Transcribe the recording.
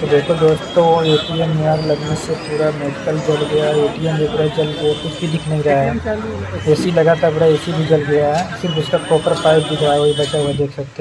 तो देखो दोस्तों एटीएम यार लगने से पूरा मेडिकल जल गया, एटीएम भी पूरा जल गया, कुछ भी दिख नहीं रहा है। एसी लगा था पूरा, एसी भी जल गया है, सिर्फ उसका कॉपर पाइप दिख रहा है, वही बचा हुआ देख सकते हैं।